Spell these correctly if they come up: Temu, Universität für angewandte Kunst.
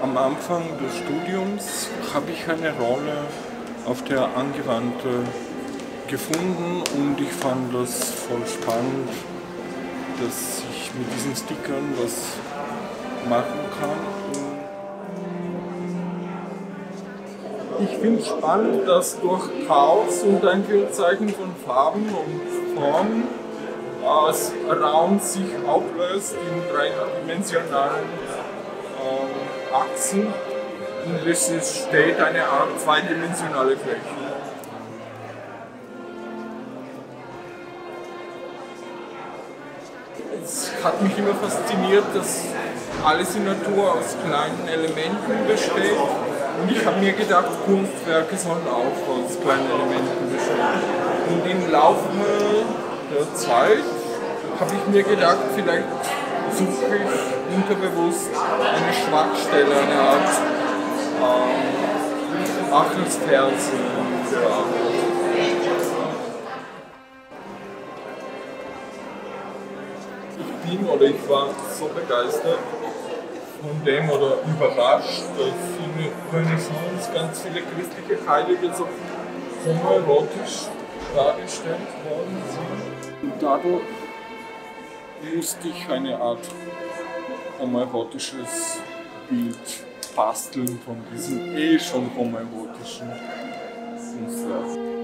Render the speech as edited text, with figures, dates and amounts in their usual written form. Am Anfang des Studiums habe ich eine Rolle auf der Angewandte gefunden und ich fand das voll spannend, dass ich mit diesen Stickern was machen kann. Ich finde es spannend, dass durch Chaos und ein Zeichen von Farben und Formen das Raum sich auflöst in dreidimensionalen Achsen und es entsteht eine Art zweidimensionale Fläche. Es hat mich immer fasziniert, dass alles in Natur aus kleinen Elementen besteht und ich habe mir gedacht, Kunstwerke sollen auch aus kleinen Elementen bestehen. Und im Laufe der Zeit habe ich mir gedacht, vielleicht suche ich unterbewusst eine Schwachstelle, eine Art Achillesferse. Ich war so begeistert von dem oder überrascht, dass in der Renaissance ganz viele christliche Heilige so homoerotisch dargestellt worden sind. Und dadurch musste ich eine Art homoerotisches Bild basteln von diesem schon homoerotischen Kunstwerk.